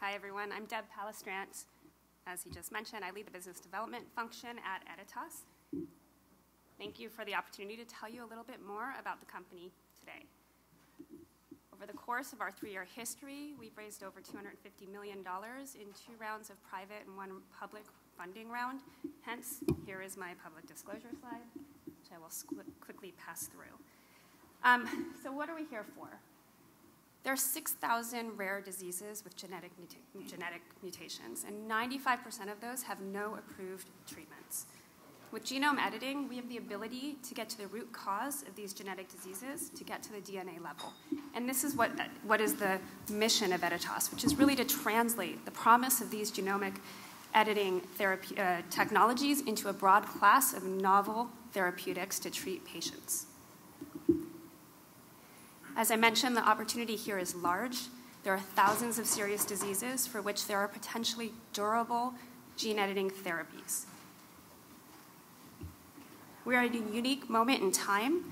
Hi, everyone. I'm Deb Palestrant. As he just mentioned, I lead the business development function at Editas. Thank you for the opportunity to tell you a little bit more about the company today. Over the course of our three-year history, we've raised over $250 million in 2 rounds of private and 1 public funding round. Hence, here is my public disclosure slide, which I will quickly pass through. So what are we here for? There are 6,000 rare diseases with genetic mutations, and 95% of those have no approved treatments. With genome editing, we have the ability to get to the root cause of these genetic diseases, to get to the DNA level. And this is what is the mission of Editas, which is really to translate the promise of these genomic editing therapy, technologies into a broad class of novel therapeutics to treat patients. As I mentioned, the opportunity here is large. There are thousands of serious diseases for which there are potentially durable gene editing therapies. We are at a unique moment in time.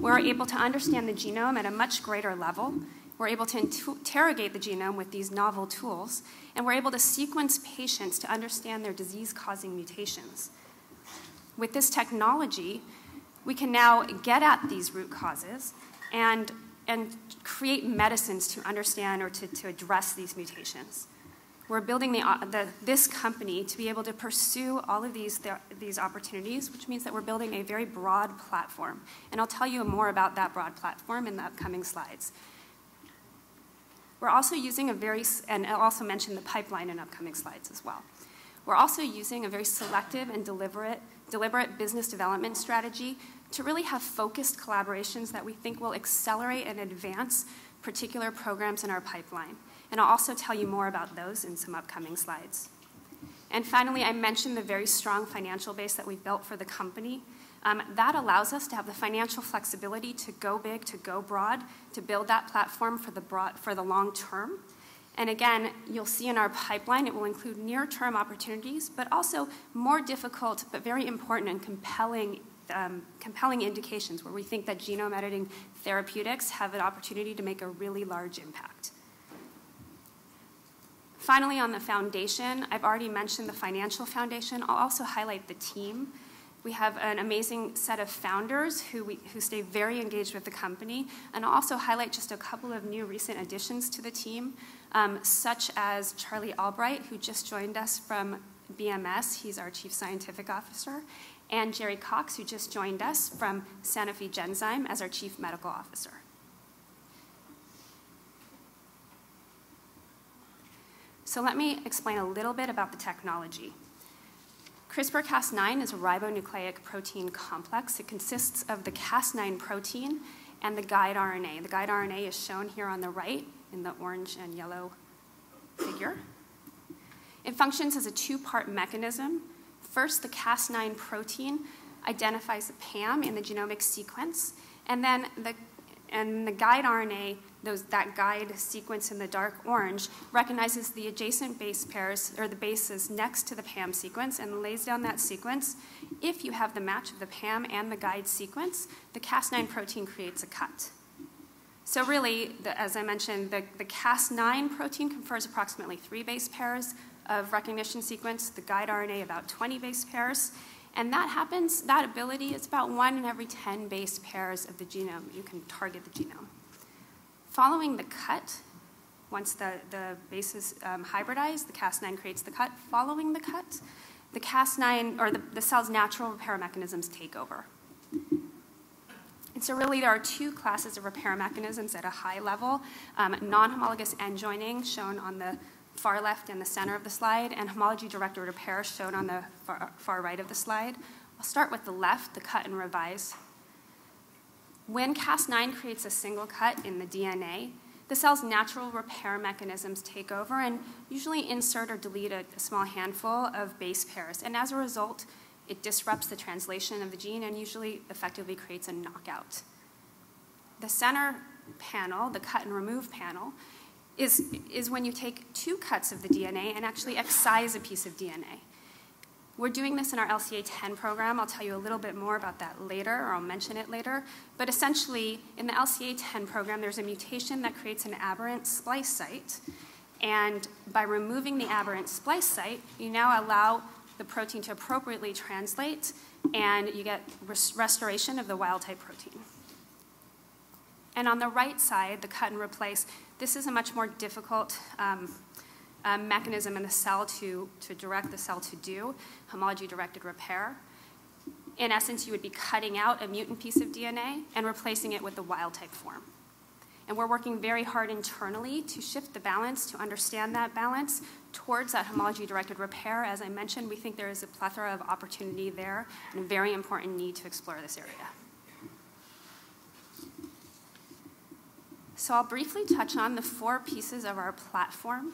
We're able to understand the genome at a much greater level. We're able to interrogate the genome with these novel tools, and we're able to sequence patients to understand their disease-causing mutations. With this technology, we can now get at these root causes and create medicines to understand or to address these mutations. We're building this company to be able to pursue all of these opportunities, which means that we're building a very broad platform. And I'll tell you more about that broad platform in the upcoming slides. We're also using and I'll also mention the pipeline in upcoming slides as well. We're also using a very selective and deliberate business development strategy to really have focused collaborations that we think will accelerate and advance particular programs in our pipeline. And I'll also tell you more about those in some upcoming slides. And finally, I mentioned the very strong financial base that we've built for the company. That allows us to have the financial flexibility to go big, to go broad, to build that platform for the long term. And again, you'll see in our pipeline, it will include near-term opportunities, but also more difficult, but very important and compelling indications where we think that genome editing therapeutics have an opportunity to make a really large impact. Finally, on the foundation, I've already mentioned the financial foundation. I'll also highlight the team. We have an amazing set of founders who stay very engaged with the company. And I'll also highlight just a couple of new recent additions to the team, such as Charlie Albright, who just joined us from BMS. He's our Chief Scientific Officer. And Jerry Cox, who just joined us from Sanofi Genzyme as our Chief Medical Officer. So let me explain a little bit about the technology. CRISPR-Cas9 is a ribonucleic protein complex. It consists of the Cas9 protein and the guide RNA. The guide RNA is shown here on the right in the orange and yellow figure. It functions as a 2-part mechanism. First, the Cas9 protein identifies the PAM in the genomic sequence, and then the guide RNA, that guide sequence in the dark orange, recognizes the adjacent base pairs, or the bases next to the PAM sequence, and lays down that sequence. If you have the match of the PAM and the guide sequence, the Cas9 protein creates a cut. So really, as I mentioned, the Cas9 protein confers approximately 3 base pairs of recognition sequence, the guide RNA about 20 base pairs. And that ability is about 1 in every 10 base pairs of the genome. You can target the genome. Following the cut, once the bases hybridize, the Cas9 creates the cut. Following the cut, the Cas9, or the cell's natural repair mechanisms take over. And so really there are 2 classes of repair mechanisms at a high level. Non-homologous end joining, shown on the far left in the center of the slide, and homology-directed repair shown on the far right of the slide. I'll start with the left, the cut and revise. When Cas9 creates a single cut in the DNA, the cell's natural repair mechanisms take over and usually insert or delete a small handful of base pairs. And as a result, it disrupts the translation of the gene and usually effectively creates a knockout. The center panel, the cut and remove panel, is when you take 2 cuts of the DNA and actually excise a piece of DNA. We're doing this in our LCA10 program. I'll tell you a little bit more about that later, or I'll mention it later. But essentially, in the LCA10 program, there's a mutation that creates an aberrant splice site. And by removing the aberrant splice site, you now allow the protein to appropriately translate, and you get restoration of the wild-type protein. And on the right side, the cut and replace, this is a much more difficult mechanism in the cell to direct the cell to do, homology-directed repair. In essence, you would be cutting out a mutant piece of DNA and replacing it with the wild-type form. And we're working very hard internally to shift the balance, to understand that balance towards that homology-directed repair. As I mentioned, we think there is a plethora of opportunity there and a very important need to explore this area. So I'll briefly touch on the four pieces of our platform.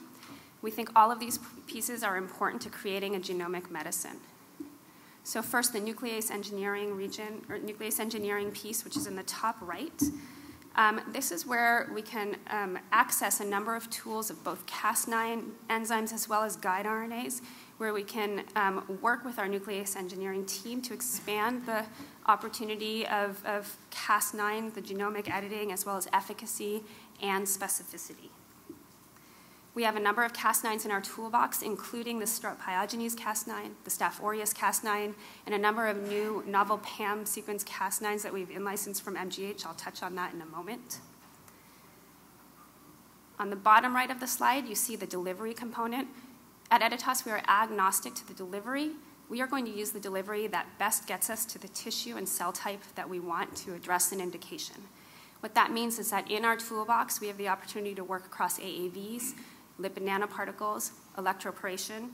We think all of these pieces are important to creating a genomic medicine. So first, the nuclease engineering region, or nuclease engineering piece, which is in the top right. This is where we can access a number of tools of both Cas9 enzymes as well as guide RNAs, where we can work with our nuclease engineering team to expand the opportunity of Cas9, the genomic editing, as well as efficacy and specificity. We have a number of Cas9s in our toolbox, including the Strep pyogenes Cas9, the Staph aureus Cas9, and a number of new novel PAM sequence Cas9s that we've in-licensed from MGH. I'll touch on that in a moment. On the bottom right of the slide, you see the delivery component. At Editas, we are agnostic to the delivery. We are going to use the delivery that best gets us to the tissue and cell type that we want to address an indication. What that means is that in our toolbox, we have the opportunity to work across AAVs, lipid nanoparticles, electroporation.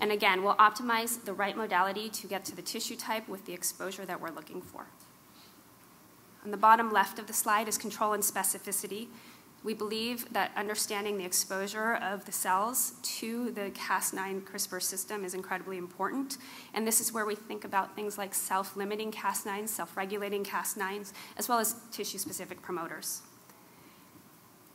And again, we'll optimize the right modality to get to the tissue type with the exposure that we're looking for. On the bottom left of the slide is control and specificity. We believe that understanding the exposure of the cells to the Cas9 CRISPR system is incredibly important. And this is where we think about things like self-limiting Cas9s, self-regulating Cas9s, as well as tissue-specific promoters.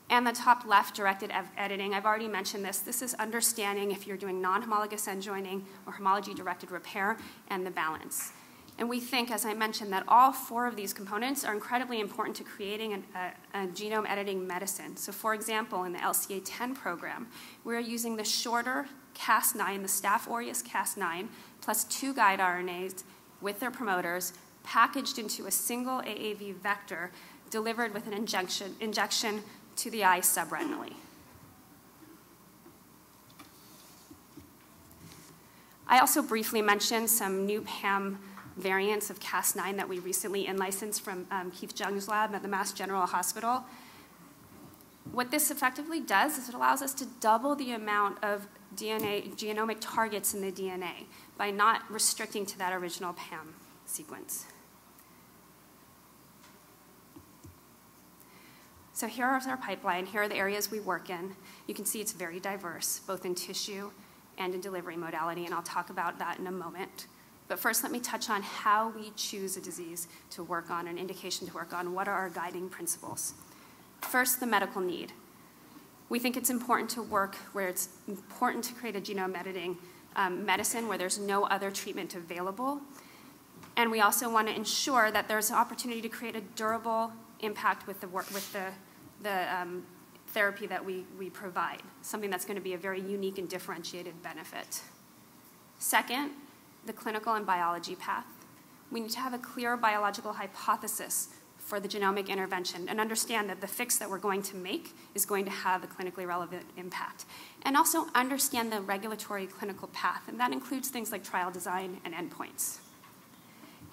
And the top left, directed editing, I've already mentioned this. This is understanding if you're doing non-homologous end joining or homology-directed repair and the balance. And we think, as I mentioned, that all four of these components are incredibly important to creating a genome editing medicine. So for example, in the LCA10 program, we're using the shorter Cas9, the Staph aureus Cas9, plus two guide RNAs with their promoters packaged into a single AAV vector delivered with an injection to the eye subretinally. I also briefly mentioned some new PAM variants of Cas9 that we recently in-licensed from Keith Jung's lab at the Mass General Hospital. What this effectively does is it allows us to double the amount of DNA, genomic targets in the DNA by not restricting to that original PAM sequence. So here is our pipeline. Here are the areas we work in. You can see it's very diverse, both in tissue and in delivery modality, and I'll talk about that in a moment. But first, let me touch on how we choose a disease to work on, an indication to work on. What are our guiding principles? First, the medical need. We think it's important to work where it's important to create a genome editing medicine where there's no other treatment available. And we also want to ensure that there's an opportunity to create a durable impact with the work, with the therapy that we provide, something that's going to be a very unique and differentiated benefit. Second, the clinical and biology path. We need to have a clear biological hypothesis for the genomic intervention and understand that the fix that we're going to make is going to have a clinically relevant impact. And also understand the regulatory clinical path, and that includes things like trial design and endpoints.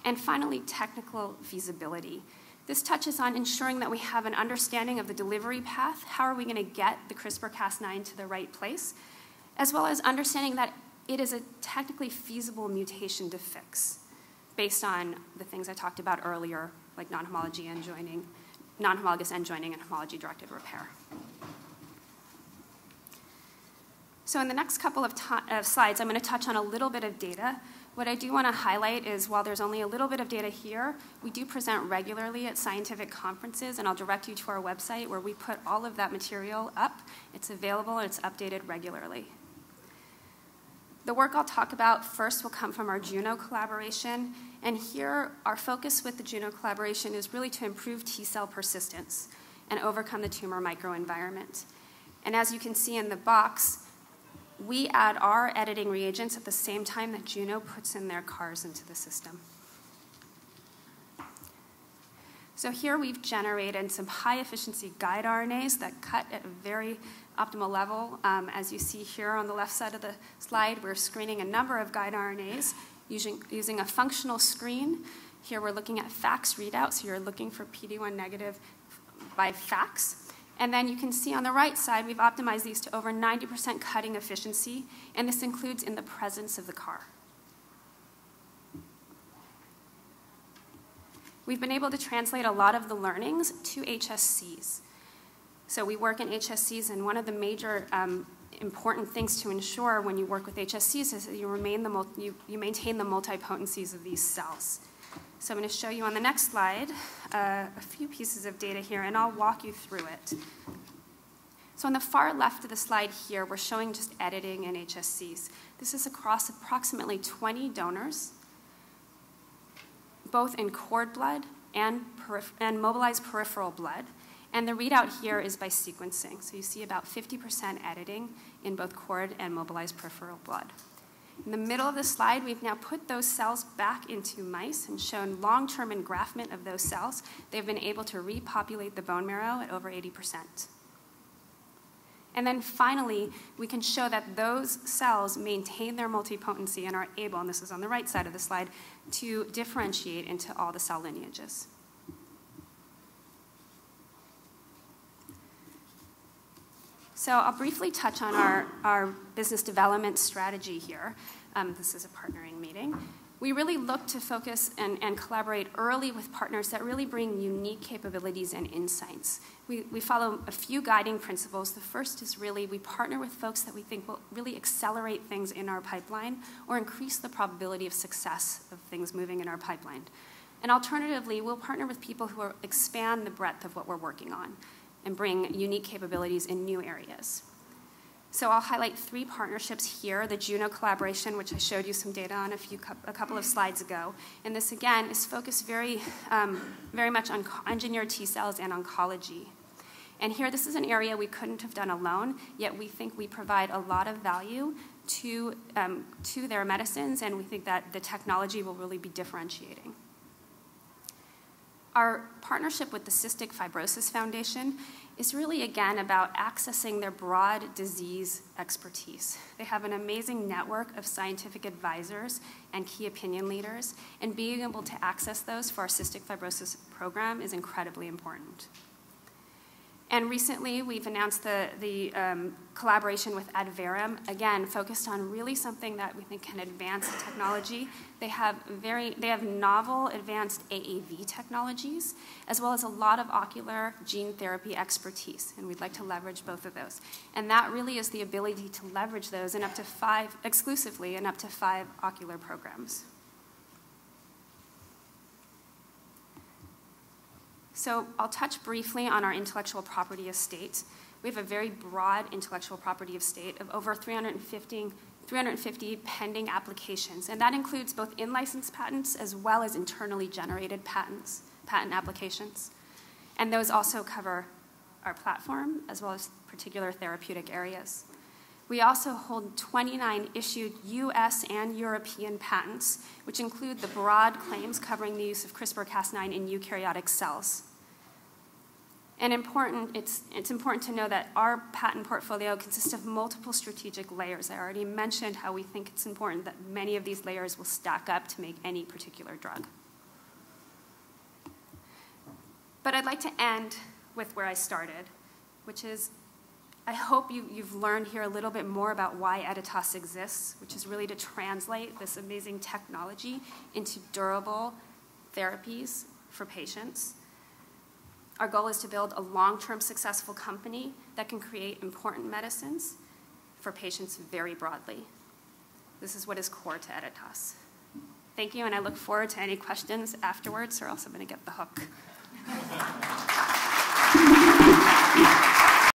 And finally, technical feasibility. This touches on ensuring that we have an understanding of the delivery path. How are we going to get the CRISPR-Cas9 to the right place? As well as understanding that it is a technically feasible mutation to fix based on the things I talked about earlier, like non-homologous end joining and homology-directed repair. So in the next couple of slides, I'm going to touch on a little bit of data. What I do want to highlight is while there's only a little bit of data here, we do present regularly at scientific conferences, and I'll direct you to our website where we put all of that material up. It's available and it's updated regularly. The work I'll talk about first will come from our Juno collaboration, and here our focus with the Juno collaboration is really to improve T-cell persistence and overcome the tumor microenvironment. And as you can see in the box, we add our editing reagents at the same time that Juno puts in their CARs into the system. So here we've generated some high-efficiency guide RNAs that cut at a very optimal level. As you see here on the left side of the slide, we're screening a number of guide RNAs using a functional screen. Here we're looking at FACS readouts, so you're looking for PD1 negative by FACS. And then you can see on the right side, we've optimized these to over 90% cutting efficiency, and this includes in the presence of the CAR. We've been able to translate a lot of the learnings to HSCs. So we work in HSCs, and one of the major important things to ensure when you work with HSCs is that you maintain the multipotencies of these cells. So I'm going to show you on the next slide a few pieces of data here, and I'll walk you through it. So on the far left of the slide here, we're showing just editing in HSCs. This is across approximately 20 donors, both in cord blood and mobilized peripheral blood. And the readout here is by sequencing. So you see about 50% editing in both cord and mobilized peripheral blood. In the middle of the slide, we've now put those cells back into mice and shown long-term engraftment of those cells. They've been able to repopulate the bone marrow at over 80%. And then finally, we can show that those cells maintain their multipotency and are able, and this is on the right side of the slide, to differentiate into all the cell lineages. So I'll briefly touch on our business development strategy here. This is a partnering meeting. We really look to focus and collaborate early with partners that really bring unique capabilities and insights. We follow a few guiding principles. The first is really we partner with folks that we think will really accelerate things in our pipeline or increase the probability of success of things moving in our pipeline. And alternatively, we'll partner with people who are, expand the breadth of what we're working on and bring unique capabilities in new areas. So I'll highlight three partnerships here, the Juno collaboration, which I showed you some data on a couple of slides ago. And this, again, is focused very much on engineered T cells and oncology. And here, this is an area we couldn't have done alone, yet we think we provide a lot of value to their medicines, and we think that the technology will really be differentiating. Our partnership with the Cystic Fibrosis Foundation is really, again, about accessing their broad disease expertise. They have an amazing network of scientific advisors and key opinion leaders, and being able to access those for our cystic fibrosis program is incredibly important. And recently, we've announced the collaboration with Adverum, again, focused on really something that we think can advance the technology. They have novel advanced AAV technologies, as well as a lot of ocular gene therapy expertise, and we'd like to leverage both of those. And that really is the ability to leverage those in up to five, exclusively in up to five ocular programs. So I'll touch briefly on our intellectual property estate. We have a very broad intellectual property estate of over 350 pending applications, and that includes both in-license patents as well as internally generated patent applications. And those also cover our platform as well as particular therapeutic areas. We also hold 29 issued US and European patents, which include the broad claims covering the use of CRISPR-Cas9 in eukaryotic cells. And it's important to know that our patent portfolio consists of multiple strategic layers. I already mentioned how we think it's important that many of these layers will stack up to make any particular drug. But I'd like to end with where I started, which is I hope you've learned here a little bit more about why Editas exists, which is really to translate this amazing technology into durable therapies for patients. Our goal is to build a long-term successful company that can create important medicines for patients very broadly. This is what is core to Editas. Thank you, and I look forward to any questions afterwards, or else I'm going to get the hook.